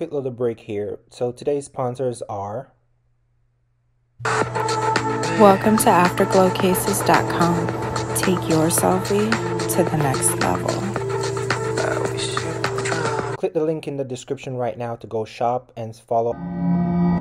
quick little break here. So today's sponsors are... Welcome to afterglowcases.com. Take your selfie to the next level. Click the link in the description right now to go shop and follow...